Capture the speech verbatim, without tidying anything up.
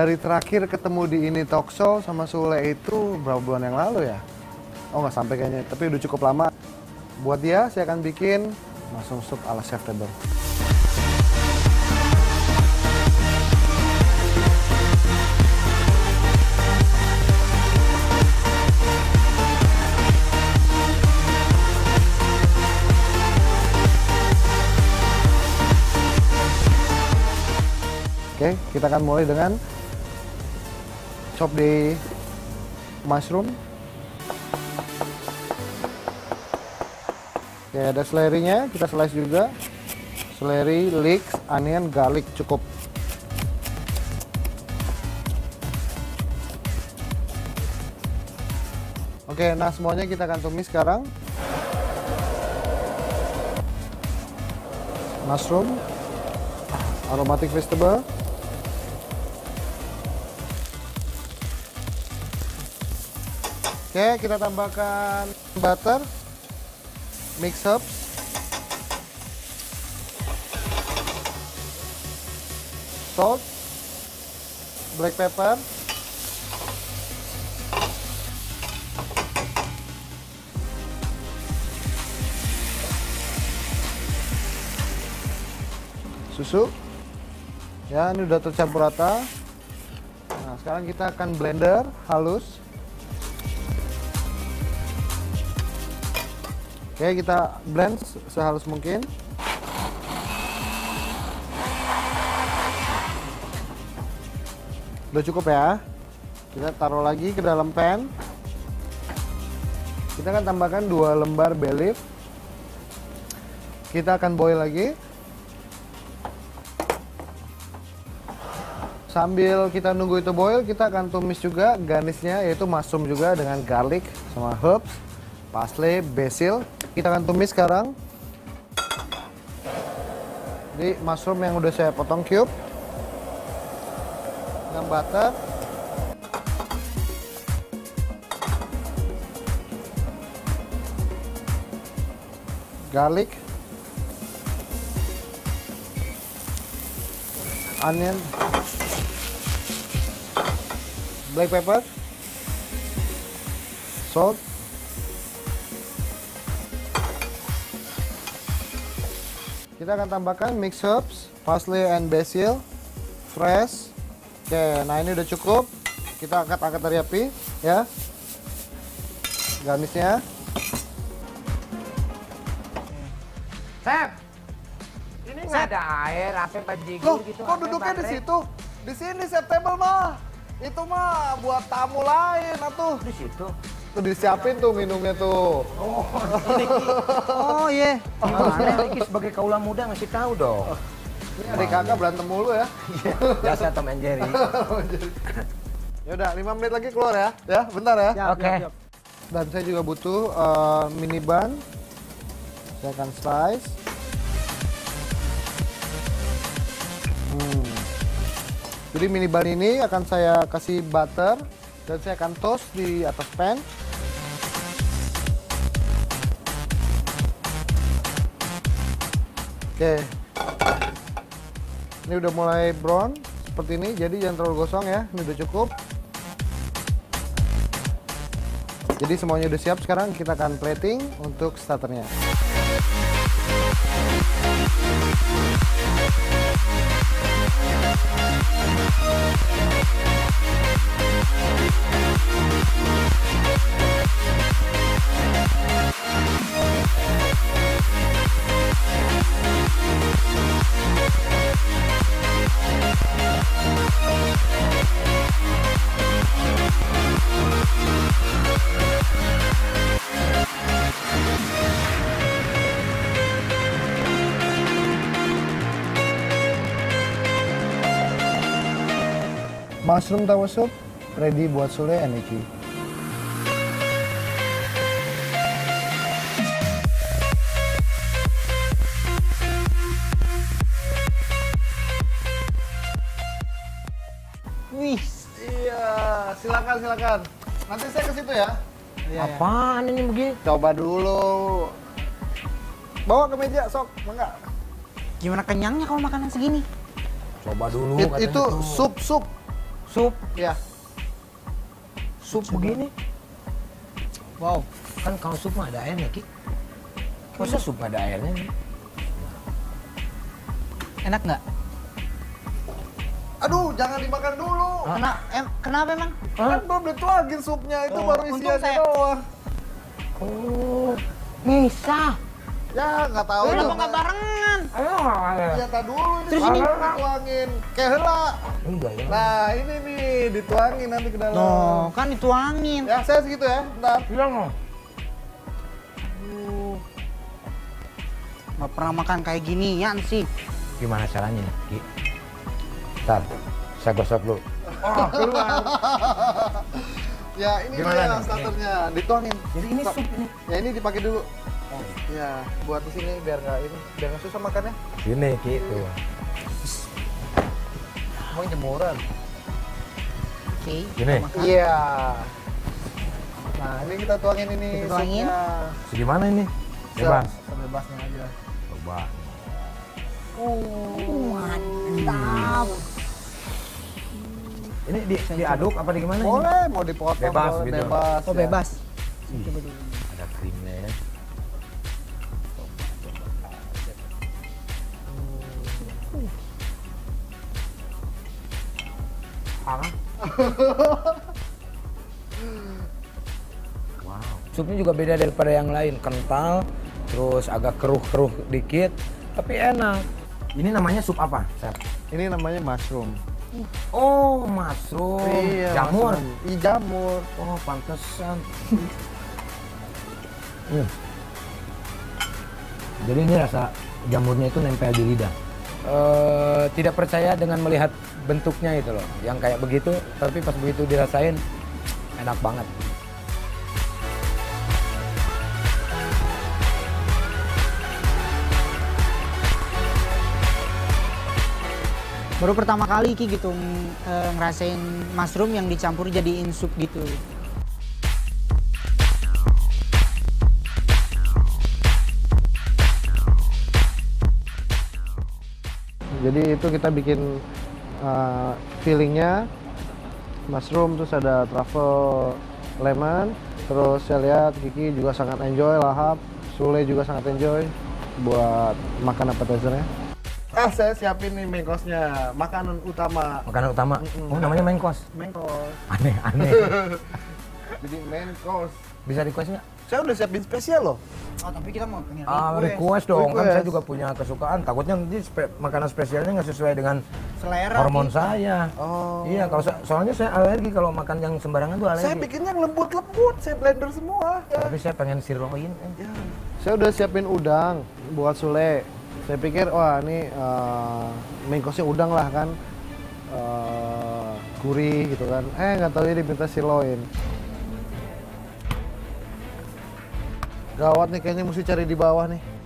Dari terakhir ketemu di ini Tokso sama Sule itu berapa bulan yang lalu ya? Oh nggak sampai kayaknya, tapi udah cukup lama. Buat dia saya akan bikin mushroom soup ala Chefs Table. Oke, kita akan mulai dengan chop the mushroom. Oke, ada selerinya, kita slice juga. Seleri, leeks, onion, garlic cukup. Oke, nah semuanya kita akan tumis sekarang. Mushroom, aromatic vegetable. Oke, kita tambahkan butter, mix herbs. Salt, black pepper. Susu. Ya, ini udah tercampur rata. Nah, sekarang kita akan blender halus. Oke, kita blend sehalus mungkin. Udah cukup ya. Kita taruh lagi ke dalam pan. Kita akan tambahkan dua lembar bay leaf. Kita akan boil lagi. Sambil kita nunggu itu boil, kita akan tumis juga garnishnya, yaitu mushroom juga dengan garlic sama herbs, parsley, basil. Kita akan tumis sekarang. Jadi mushroom yang udah saya potong cube, dengan butter, garlic, onion, black pepper, salt. Kita akan tambahkan mix herbs, parsley and basil, fresh. Oke, nah ini udah cukup. Kita angkat-angkat dari api, ya. Garnishnya. Chef, ini nggak ada air, apa bajigur gitu? Kok duduknya di situ? Di sini Chefs Table mah. Itu mah buat tamu lain, atuh. Di situ. Tuh disiapin tuh minumnya tuh. Oh, oh iya. Gimana Kiki sebagai kaula muda ngasih tahu dong. Adik kakak berantem mulu ya. Biasa temen Jerry. Yaudah, lima menit lagi keluar ya. Ya, bentar ya. Oke. Okay. Dan saya juga butuh uh, mini bun. Saya akan slice. Hmm. Jadi mini bun ini akan saya kasih butter. Dan saya akan toast di atas pan. Oke, ini udah mulai brown seperti ini, jadi jangan terlalu gosong ya, ini udah cukup. Jadi semuanya udah siap, sekarang kita akan plating untuk starternya. Mushroom Tower Soup ready buat Sule and Kiki. Silakan, silakan. Nanti saya ke situ ya. Apaan ini begini? Coba dulu. Bawa ke meja, sok. Enggak. Gimana kenyangnya kalau makanan segini? Coba dulu. It, itu sup, sup. Sup, ya. Sup Coba. begini. Wow, kan kalau sup mah ada airnya, Ki. Masa sup ada airnya? Enak nggak? Aduh, jangan dimakan dulu. Kena, em, kenapa emang? Kan belum dituangin supnya, itu oh, baru isiannya saya... doang. Oh, Nisa. Ya, nggak tahu. Udah mau nggak barengan. Ayo, ya tak dulu. Terus ini dituangin, kehela. Enggak ya. Nah, ini nih dituangin nanti ke dalam. Noh, kan dituangin. Ya, saya segitu ya. Bentar. Bilang loh. Aduh. Nggak pernah makan kayak ginian sih. Gimana caranya, Ki? Bentar, saya gosok dulu. Oh, keluar. Ya, ini dia starternya, dituangin. Jadi ini sup ini. Ya, ini dipakai dulu. Oh. Ya, buat di sini biar nggak ini, biar nggak susah makannya. Sini, gitu. Mau jemuran. Oke. Gini. Iya. Nah, ini kita tuangin ini. Kita tuangin. Segimana ini? Bebas. Sebebasnya aja. Coba. Oh, mantap. Ini di, diaduk apa di gimana? Boleh, ini? Mau dipotong, bebas, gitu. bebas. Oh, bebas. Ya. Coba dulu. Ada krimnya ya. Coba, coba. Hmm. Parah. Wow. Supnya juga beda daripada yang lain, kental, terus agak keruh-keruh dikit, tapi enak. Ini namanya sup apa, Seth? Ini namanya mushroom. Oh, mushroom. Iya, jamur. Iya, jamur. Oh, pantesan. hmm. Jadi ini rasa jamurnya itu nempel di lidah. Uh, tidak percaya dengan melihat bentuknya itu loh. Yang kayak begitu, tapi pas begitu dirasain enak banget. Baru pertama kali Ki gitu e, ngerasain mushroom yang dicampur jadiin sup gitu. Jadi itu kita bikin uh, fillingnya mushroom, terus ada truffle lemon, terus saya lihat Kiki juga sangat enjoy lahap, Sule juga sangat enjoy buat makan appetizer-nya. Ah, saya siapin nih main course-nya, makanan utama. Makanan utama? Mm-mm. Oh, namanya main course? Main course. Aneh, aneh. Jadi main course. Bisa request nggak? Saya udah siapin spesial loh. Oh, tapi kita mau pengen request. Ah, request dong, request. Kan saya juga punya kesukaan. Takutnya nanti spe- makanan spesialnya nggak sesuai dengan selera hormon gitu. Saya. Oh. Iya, kalau so- soalnya saya alergi kalau makan yang sembarangan tuh alergi. Saya bikinnya yang lembut-lembut, saya blender semua. Ya. Tapi saya pengen siroin. Ya. Saya udah siapin udang buat Sule. Saya pikir, wah ini uh, main course-nya udang lah kan, uh, gurih gitu kan. Eh, nggak tahu ini minta sirloin. Gawat nih, kayaknya mesti cari di bawah nih.